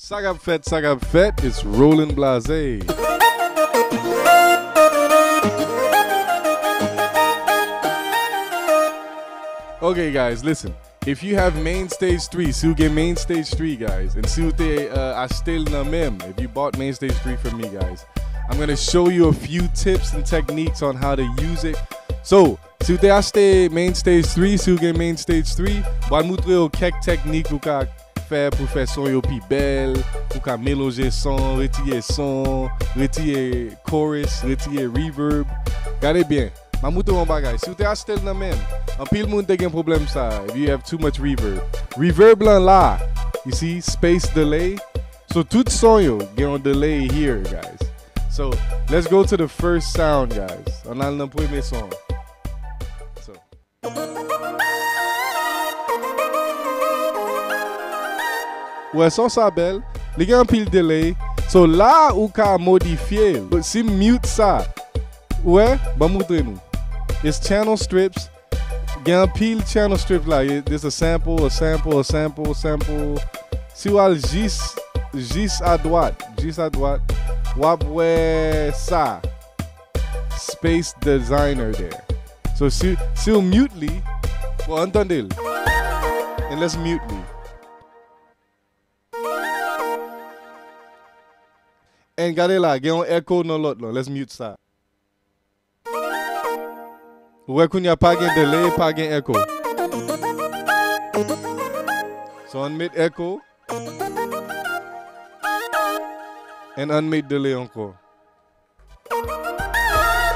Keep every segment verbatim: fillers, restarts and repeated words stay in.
Sagab Fett, Sagab Fett, it's Roland Blase. Okay guys, listen. If you have Mainstage three, se eu Mainstage three guys, and se eu te astelna mem, if you bought Mainstage three from me guys, I'm going to show you a few tips and techniques on how to use it. So, se eu te aste Mainstage three, se eu Mainstage three, vou mostrar eu quelques techniques para faire pour faire son yo plus belle, pour qu'à mélanger son, retirer son, retirer chorus, retirer reverb. Regardez bien. Ma moutou mon bagay. Si vous te acheté le même, en pile moun te gen problème ça. If you have too much reverb. Reverb lan la. You see, space delay. So tout son yo gen un delay here, guys. So let's go to the first sound, guys. On a le premier son. So. Ouais, son sa belle, les gars pile delay. So là ou ka modifier, si mute ça. Ouais, ba montrer nous. It's channel strips. Gain pile channel strips là. There's a sample, a sample, a sample, sample. Si ou al gis, gis à droite, gis à droite. Wap we ça. Space Designer there. So si si ou mutely, pour entendre. And let's mutely. And gade la, gen yon echo nan lot lan. Let's mute sa. Ouwe kounya pa gen delay, pa gen echo. So unmute echo. And unmute delay anko.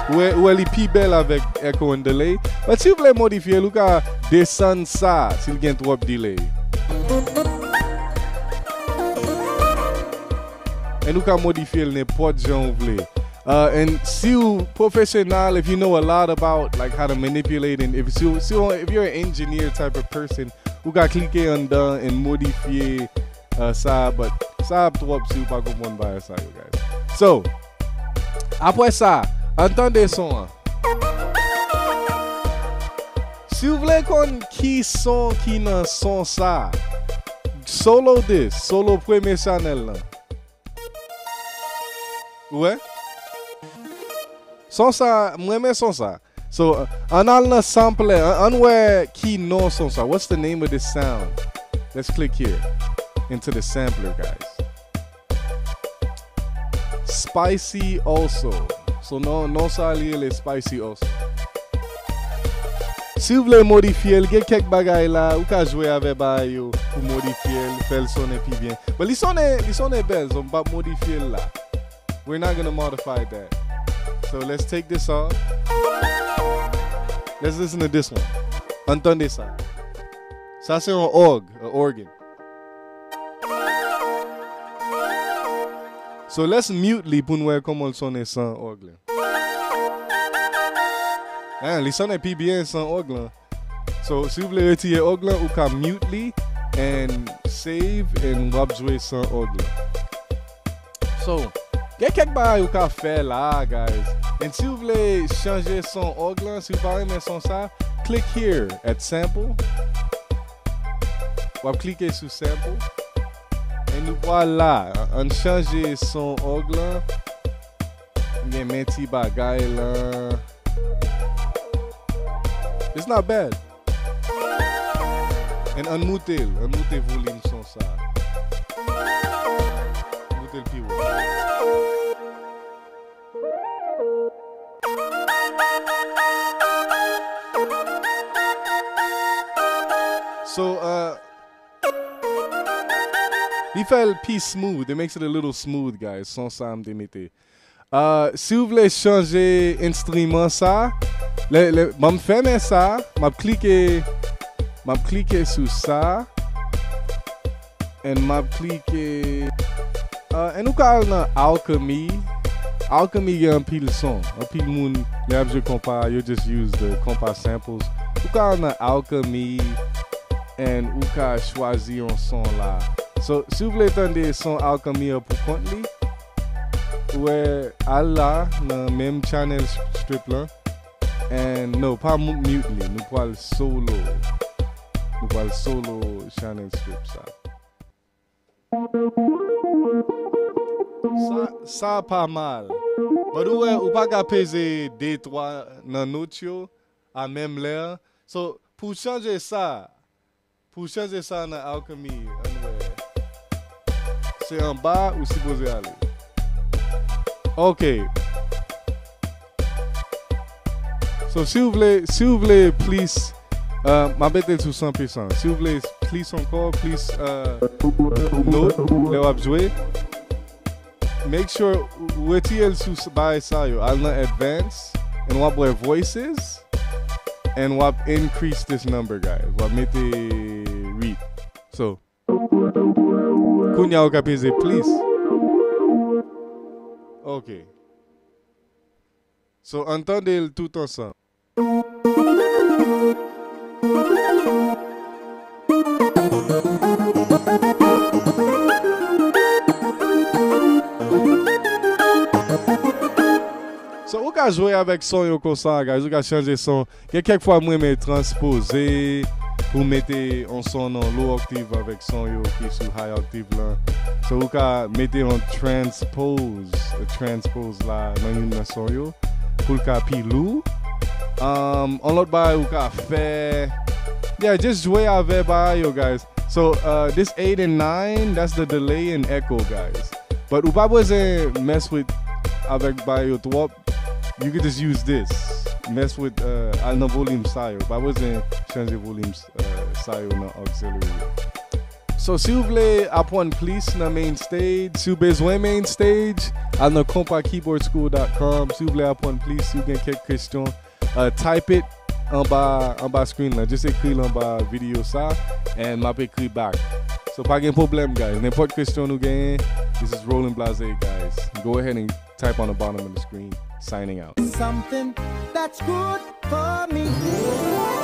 Ouwe, ouwe li pi bel avec echo and delay. But si ou vle modifiye, lou ka desan sa, si l gen trop delay. And you can modify n'importe genre vle. Uh, and si you professional, if you know a lot about like how to manipulate, and if you si if you're an engineer type of person, you can click on done and modify uh, ça, but ça trop si you pas comprendre by ça, you guys. So après ça, entendez son. Si vous voulez qu'on qui son qui nan son ça, solo this, solo premier channel là. Ouais. Sans ça, moi même sans ça. So, on a le sample, on where qui non sans ça. What's the name of this sound? Let's click here into the sampler, guys. Spicy also. So non non ça lié les spicy also. Si vous voulez modifier, il y a quelques bagailles là, vous pouvez jouer avec bayo pour modifier, faire sonner plus bien. Mais ils sont ils sont belles, on va modifier là. We're not going to modify that. So let's take this off. Let's listen to this one. Entendez ça. Ça c'est un org, an organ. So let's mutely pour nous voir comment le sonne sans orgue. Ah, le sonne plus bien sans orgue. So si vous voulez retirer orgue, vous pouvez mutely and save and vous jouer sans orgue. So il y a quelques bagages qu'on peut faire là, guys. Et si vous voulez changer son orgue, si vous voulez mettre son ça, click here at sample. Vous cliquez sur sample. Et nous voilà, on change son orgue. Il y a mes petits bagages là. It's not bad. Et on mute, on mute volume son ça. Mute le pivot. So, uh, he felt piece smooth. It makes it a little smooth, guys. Son sam demité. Uh, si vous voulez changer instrument ça, le le m'am fermer ça, m'am cliquer, m'am cliquer sur ça, and m'am cliquer. Uh, et nous call na Alchemy. Alchemy y a un pile son, un pile moun. Les objets compas, you just use the compas samples. Nous call na Alchemy. And ou ka choisi un son là. So, si vous voulez entendre son Alchemy pour contenu, ouais, alla le même channel strip là. And no, pas mutely, nous parle solo. Nous parle solo channel strip ça. Ça, ça pas mal. Mais ou ne pas capable des trois dans notre à même l'air. So, pour changer ça, pour changer ça dans Alchemy, c'est en bas ou si vous allez. Ok. So, si vous voulez, si vous voulez, please, euh, ma bête est sous cent pour cent. Si vous voulez, please encore, please, euh, note, les wap jouer. Make sure, vous êtes sous by ça, yo. I'll not advance, and wap wear voices, and wap increase this number, guys. Wap mette read. So, Kounia Okapese, please. Ok. So, entendez tout ensemble. So, ou ka jouer avec son yo comme ça, guys, ou ka changer son. Quelquefois, moi, me transposer pour mettre un son en low octave avec son yo qui est sur high octave là. So, ou ka mettre en transpose, transpose là, dans une son yo, pour le cas pilou. Um, on l'autre bail, ou ka faire. Yeah, just jouer avec bail, yo, guys. So, uh, this eight and nine, that's the delay and echo, guys. But ou pa besoin mess with avec bail yo trop. You could just use this. Mess with uh I know volume style, but I wasn't changing volume uh style not auxiliary. So si vous voulez apprendre plus na main stage, si vous besoin main stage, I know kompa keyboard school dot com. Si vous voulez apprendre plus, si vous avez quelques questions, uh, type it en bas en bas screen là. Just écrit en bas vidéo ça and m'a écrit back. So pas de problème guys. N'importe question nous gagne. This is Roland Blase guys. Go ahead and type on the bottom of the screen. Signing out. Something that's good for me.